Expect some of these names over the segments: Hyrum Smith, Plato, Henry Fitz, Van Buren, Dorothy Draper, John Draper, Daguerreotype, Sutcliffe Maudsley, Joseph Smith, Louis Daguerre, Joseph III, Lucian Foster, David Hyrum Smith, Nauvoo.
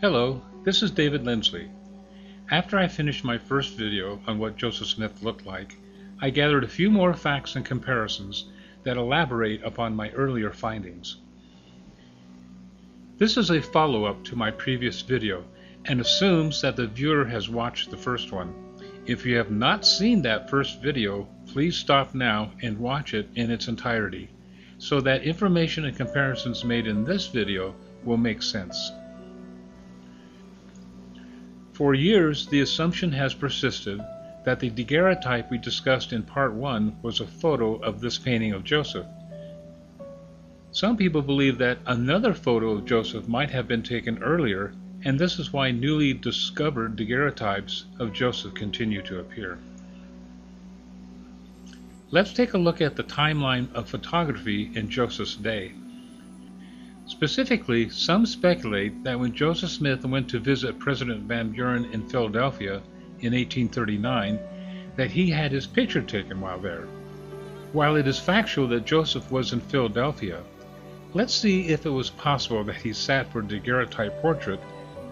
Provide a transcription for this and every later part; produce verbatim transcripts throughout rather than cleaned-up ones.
Hello, this is David Lindsley. After I finished my first video on what Joseph Smith looked like, I gathered a few more facts and comparisons that elaborate upon my earlier findings. This is a follow-up to my previous video and assumes that the viewer has watched the first one. If you have not seen that first video, please stop now and watch it in its entirety, so that information and comparisons made in this video will make sense. For years, the assumption has persisted that the daguerreotype we discussed in part one was a photo of this painting of Joseph. Some people believe that another photo of Joseph might have been taken earlier, and this is why newly discovered daguerreotypes of Joseph continue to appear. Let's take a look at the timeline of photography in Joseph's day. Specifically, some speculate that when Joseph Smith went to visit President Van Buren in Philadelphia in eighteen thirty-nine, that he had his picture taken while there. While it is factual that Joseph was in Philadelphia, let's see if it was possible that he sat for a daguerreotype portrait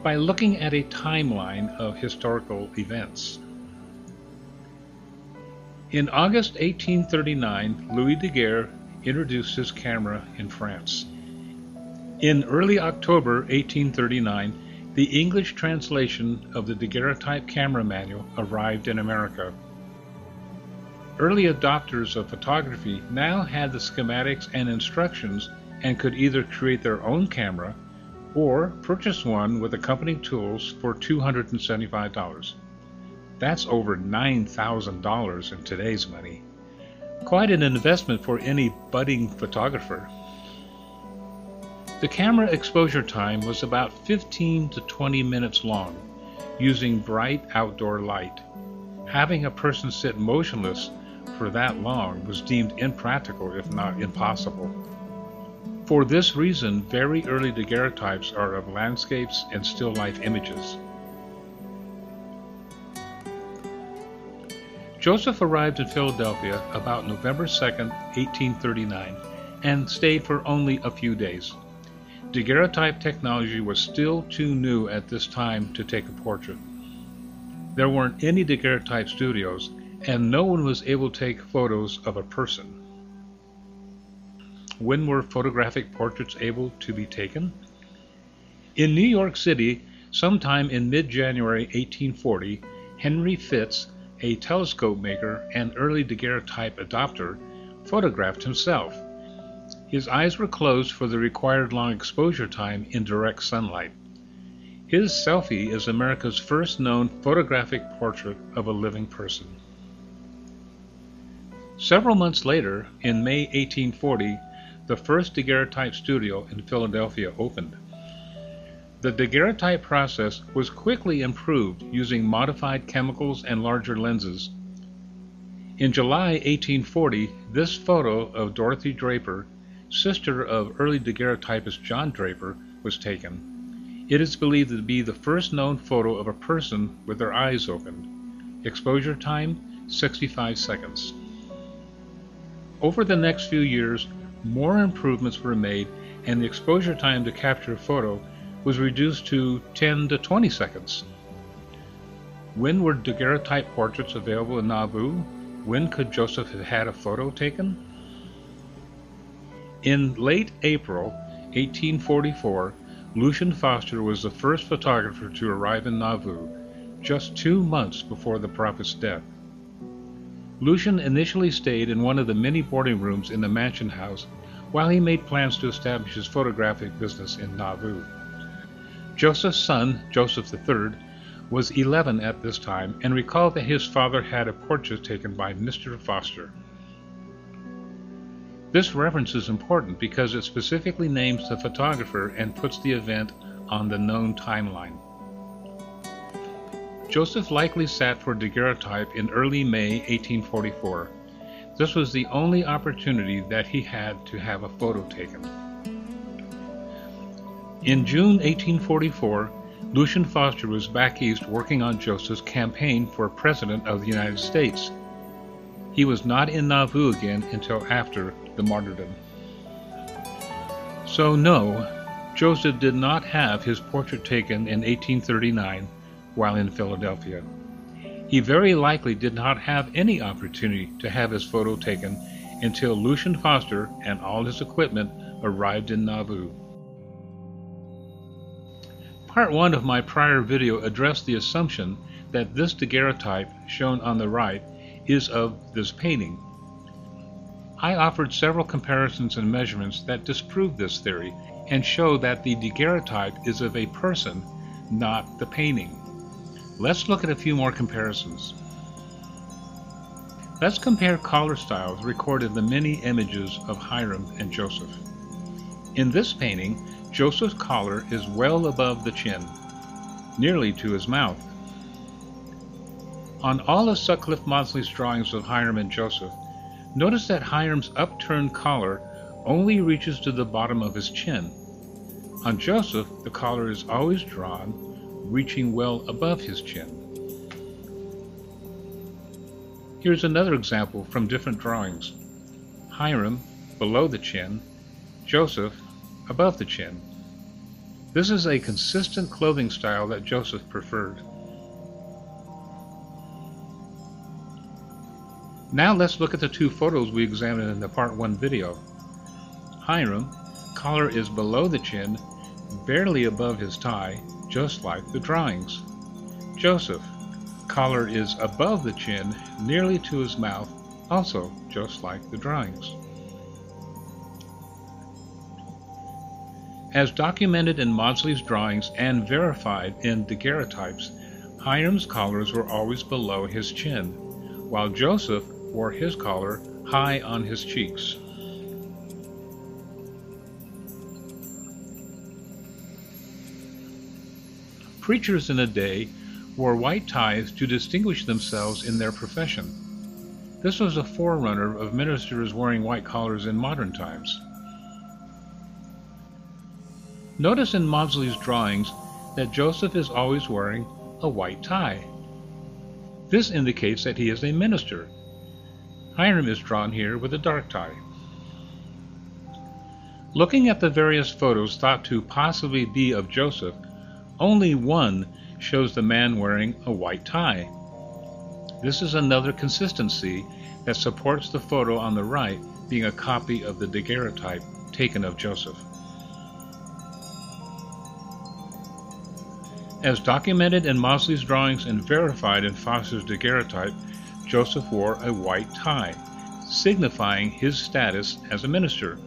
by looking at a timeline of historical events. In August eighteen thirty-nine, Louis Daguerre introduced his camera in France. In early October eighteen thirty-nine, the English translation of the daguerreotype camera manual arrived in America. Early adopters of photography now had the schematics and instructions and could either create their own camera or purchase one with accompanying tools for two hundred seventy-five dollars. That's over nine thousand dollars in today's money. Quite an investment for any budding photographer. The camera exposure time was about fifteen to twenty minutes long, using bright outdoor light. Having a person sit motionless for that long was deemed impractical, if not impossible. For this reason, very early daguerreotypes are of landscapes and still life images. Joseph arrived in Philadelphia about November second, eighteen thirty-nine, and stayed for only a few days. Daguerreotype technology was still too new at this time to take a portrait. There weren't any daguerreotype studios, and no one was able to take photos of a person. When were photographic portraits able to be taken? In New York City, sometime in mid-January eighteen forty, Henry Fitz, a telescope maker and early daguerreotype adopter, photographed himself. His eyes were closed for the required long exposure time in direct sunlight. His selfie is America's first known photographic portrait of a living person. Several months later, in May eighteen forty, the first daguerreotype studio in Philadelphia opened. The daguerreotype process was quickly improved using modified chemicals and larger lenses. In July eighteen forty, this photo of Dorothy Draper, sister of early daguerreotypist John Draper, was taken. It is believed to be the first known photo of a person with their eyes open. Exposure time, sixty-five seconds. Over the next few years, more improvements were made, and the exposure time to capture a photo was reduced to ten to twenty seconds. When were daguerreotype portraits available in Nauvoo? When could Joseph have had a photo taken? In late April eighteen forty-four, Lucian Foster was the first photographer to arrive in Nauvoo, just two months before the prophet's death. Lucian initially stayed in one of the many boarding rooms in the mansion house while he made plans to establish his photographic business in Nauvoo. Joseph's son, Joseph the third, was eleven at this time and recalled that his father had a portrait taken by Mister Foster. This reference is important because it specifically names the photographer and puts the event on the known timeline. Joseph likely sat for daguerreotype in early May eighteen forty-four. This was the only opportunity that he had to have a photo taken. In June eighteen forty-four, Lucian Foster was back east working on Joseph's campaign for President of the United States. He was not in Nauvoo again until after the martyrdom. So no, Joseph did not have his portrait taken in eighteen thirty-nine while in Philadelphia. He very likely did not have any opportunity to have his photo taken until Lucian Foster and all his equipment arrived in Nauvoo. Part one of my prior video addressed the assumption that this daguerreotype, shown on the right, is of this painting. I offered several comparisons and measurements that disprove this theory and show that the daguerreotype is of a person, not the painting. Let's look at a few more comparisons. Let's compare color styles recorded in the many images of Hyrum and Joseph. In this painting, Joseph's collar is well above the chin, nearly to his mouth. On all of Sutcliffe Maudsley's drawings of Hyrum and Joseph, notice that Hyrum's upturned collar only reaches to the bottom of his chin. On Joseph, the collar is always drawn, reaching well above his chin. Here's another example from different drawings. Hyrum below the chin, Joseph above the chin. This is a consistent clothing style that Joseph preferred. Now let's look at the two photos we examined in the part one video. Hyrum, collar is below the chin, barely above his tie, just like the drawings. Joseph, collar is above the chin, nearly to his mouth, also just like the drawings. As documented in Maudsley's drawings and verified in daguerreotypes, Hyrum's collars were always below his chin, while Joseph wore his collar high on his cheeks. Preachers in a day wore white ties to distinguish themselves in their profession. This was a forerunner of ministers wearing white collars in modern times. Notice in Maudsley's drawings that Joseph is always wearing a white tie. This indicates that he is a minister. Hyrum is drawn here with a dark tie. Looking at the various photos thought to possibly be of Joseph, only one shows the man wearing a white tie. This is another consistency that supports the photo on the right being a copy of the daguerreotype taken of Joseph. As documented in Maudsley's drawings and verified in Foster's daguerreotype, Joseph wore a white tie, signifying his status as a minister.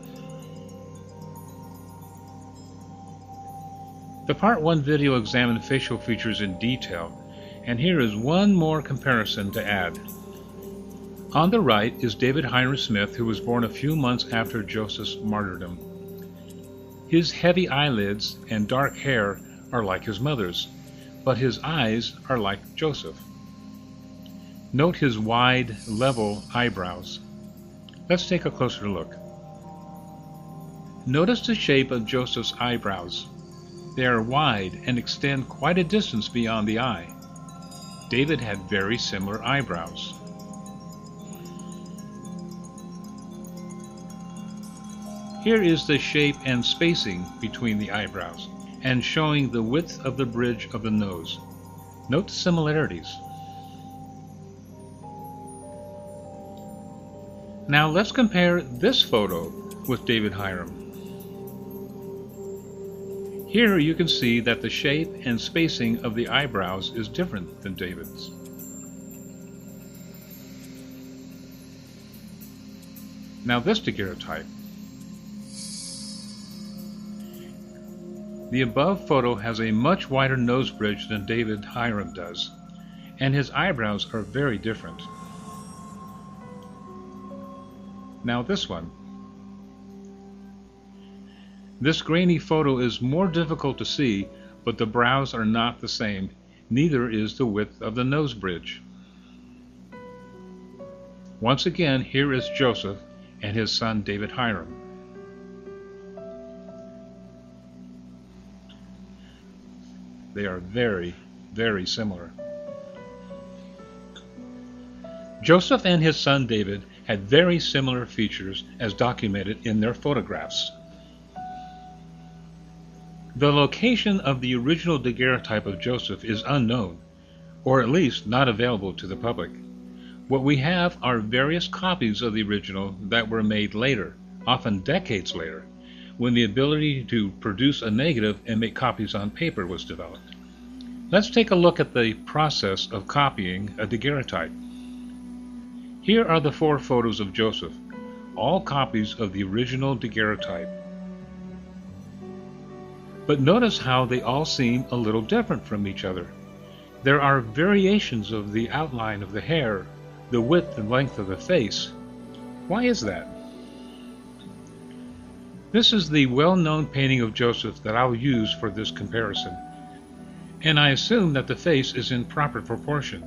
The part one video examined facial features in detail, and here is one more comparison to add. On the right is David Hyrum Smith, who was born a few months after Joseph's martyrdom. His heavy eyelids and dark hair are like his mother's, but his eyes are like Joseph. Note his wide, level eyebrows. Let's take a closer look. Notice the shape of Joseph's eyebrows. They are wide and extend quite a distance beyond the eye. David had very similar eyebrows. Here is the shape and spacing between the eyebrows, and showing the width of the bridge of the nose. Note the similarities. Now let's compare this photo with David Hyrum. Here you can see that the shape and spacing of the eyebrows is different than David's. Now this daguerreotype. The above photo has a much wider nose bridge than David Hyrum does, and his eyebrows are very different. Now this one. This grainy photo is more difficult to see, but the brows are not the same. Neither is the width of the nose bridge. Once again, here is Joseph and his son David Hyrum. They are very, very similar. Joseph and his son David had very similar features as documented in their photographs. The location of the original daguerreotype of Joseph is unknown, or at least not available to the public. What we have are various copies of the original that were made later, often decades later, when the ability to produce a negative and make copies on paper was developed. Let's take a look at the process of copying a daguerreotype. Here are the four photos of Joseph, all copies of the original daguerreotype. But notice how they all seem a little different from each other. There are variations of the outline of the hair, the width and length of the face. Why is that? This is the well-known painting of Joseph that I'll use for this comparison, and I assume that the face is in proper proportion.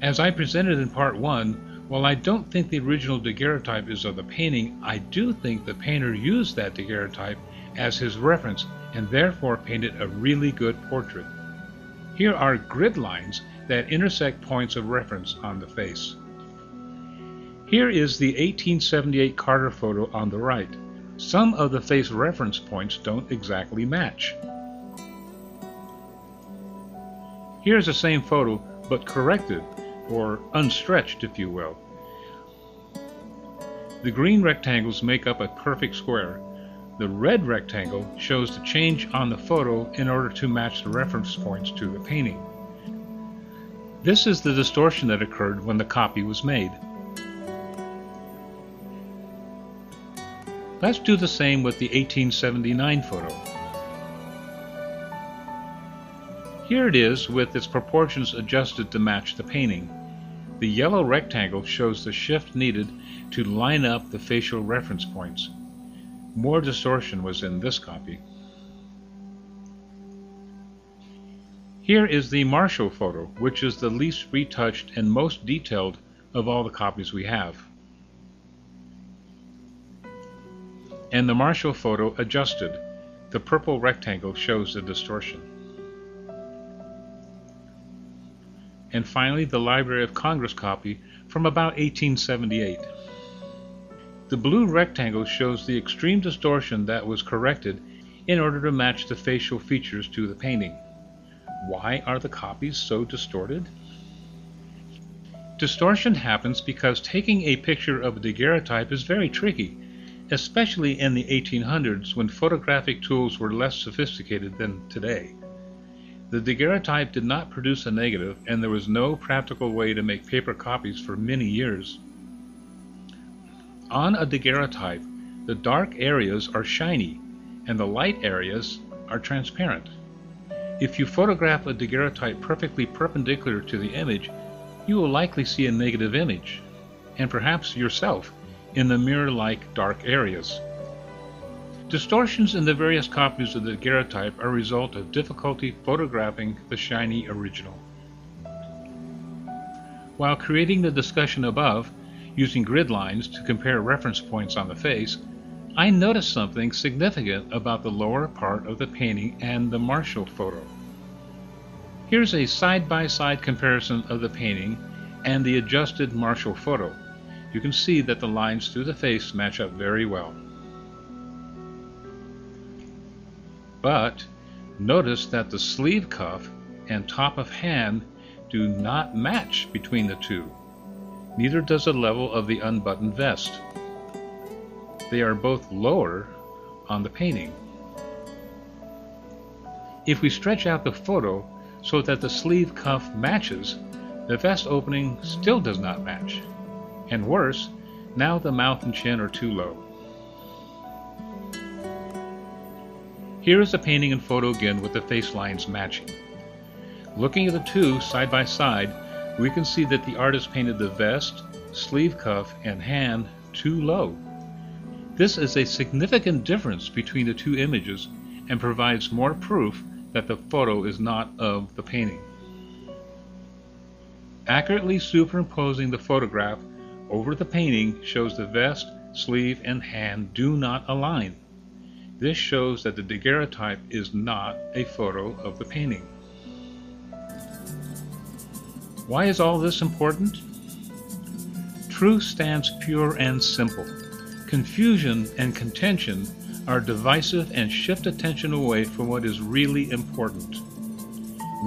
As I presented in part one, while I don't think the original daguerreotype is of the painting, I do think the painter used that daguerreotype as his reference and therefore painted a really good portrait. Here are grid lines that intersect points of reference on the face. Here is the eighteen seventy-eight Carter photo on the right. Some of the face reference points don't exactly match. Here's the same photo, but corrected, or unstretched, if you will. The green rectangles make up a perfect square. The red rectangle shows the change on the photo in order to match the reference points to the painting. This is the distortion that occurred when the copy was made. Let's do the same with the eighteen seventy-nine photo. Here it is with its proportions adjusted to match the painting. The yellow rectangle shows the shift needed to line up the facial reference points. More distortion was in this copy. Here is the Marshall photo, which is the least retouched and most detailed of all the copies we have. And the Marshall photo adjusted. The purple rectangle shows the distortion. And finally, the Library of Congress copy from about eighteen seventy-eight. The blue rectangle shows the extreme distortion that was corrected in order to match the facial features to the painting. Why are the copies so distorted? Distortion happens because taking a picture of a daguerreotype is very tricky, especially in the eighteen hundreds when photographic tools were less sophisticated than today. The daguerreotype did not produce a negative, and there was no practical way to make paper copies for many years. On a daguerreotype, the dark areas are shiny and the light areas are transparent. If you photograph a daguerreotype perfectly perpendicular to the image, you will likely see a negative image, and perhaps yourself, in the mirror-like dark areas. Distortions in the various copies of the daguerreotype are a result of difficulty photographing the shiny original. While creating the discussion above, using grid lines to compare reference points on the face, I noticed something significant about the lower part of the painting and the Marshall photo. Here's a side-by-side comparison of the painting and the adjusted Marshall photo. You can see that the lines through the face match up very well. But notice that the sleeve cuff and top of hand do not match between the two. Neither does the level of the unbuttoned vest. They are both lower on the painting. If we stretch out the photo so that the sleeve cuff matches, the vest opening still does not match. And worse, now the mouth and chin are too low. Here is the painting and photo again with the face lines matching. Looking at the two side by side, we can see that the artist painted the vest, sleeve cuff, and hand too low. This is a significant difference between the two images and provides more proof that the photo is not of the painting. Accurately superimposing the photograph over the painting shows the vest, sleeve, and hand do not align. This shows that the daguerreotype is not a photo of the painting. Why is all this important? Truth stands pure and simple. Confusion and contention are divisive and shift attention away from what is really important.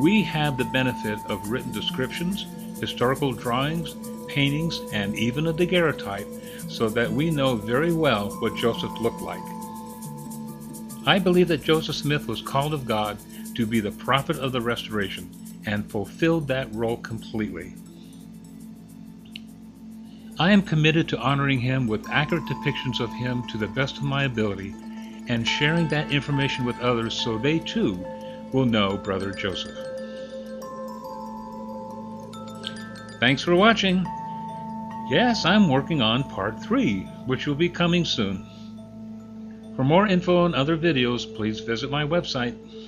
We have the benefit of written descriptions, historical drawings, paintings, and even a daguerreotype, so that we know very well what Joseph looked like. I believe that Joseph Smith was called of God to be the prophet of the Restoration and fulfilled that role completely. I am committed to honoring him with accurate depictions of him to the best of my ability and sharing that information with others so they too will know Brother Joseph. Thanks for watching. Yes, I'm working on part three, which will be coming soon. For more info and other videos, please visit my website.